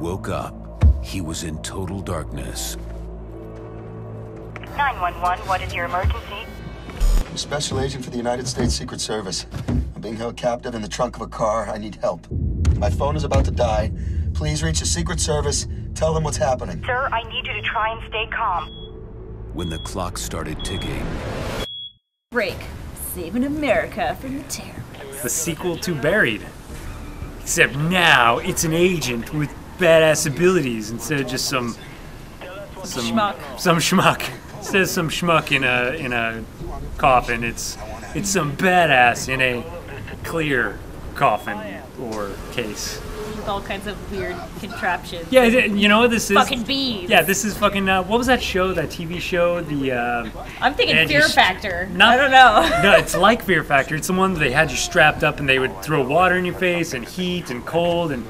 woke up, he was in total darkness. 911, what is your emergency? I'm a special agent for the United States Secret Service. I'm being held captive in the trunk of a car. I need help. My phone is about to die. Please reach the Secret Service. Tell them what's happening. Sir, I need you to try and stay calm. When the clock started ticking... Brake, saving America from the terrorists. The sequel to Buried. Except now, it's an agent with badass abilities instead of just some schmuck. Instead of some schmuck in a coffin, it's some badass in a clear coffin or case. With all kinds of weird contraptions. Yeah, you know what this is? Fucking bees. Yeah, this is fucking, what was that show, that TV show? The I'm thinking Fear Factor. I don't know. No, it's like Fear Factor. It's the one where they had you strapped up and they would throw water in your face and heat and cold and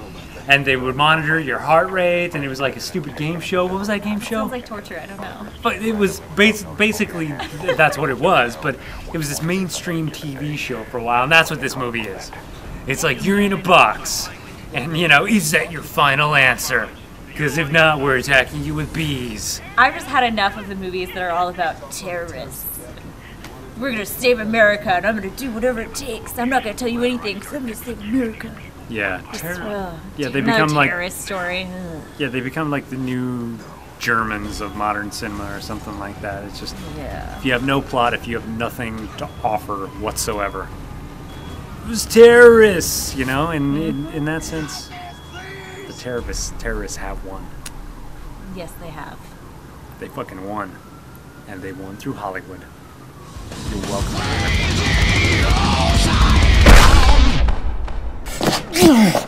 they would monitor your heart rate, and it was like a stupid game show. What was that game show? Sounds like torture, I don't know. But it was basically, that's what it was, but it was this mainstream TV show for a while, and that's what this movie is. It's like, you're in a box, and you know, is that your final answer? Because if not, we're attacking you with bees. I've just had enough of the movies that are all about terrorists. We're gonna save America, and I'm gonna do whatever it takes. I'm not gonna tell you anything, because I'm gonna save America. Yeah, they become like terrorist story. Yeah, they become like the new Germans of modern cinema or something like that. It's just if you have no plot, if you have nothing to offer whatsoever, it was terrorists, you know. And in that sense, the terrorists have won. Yes, they have. They fucking won, and they won through Hollywood. You're welcome. No!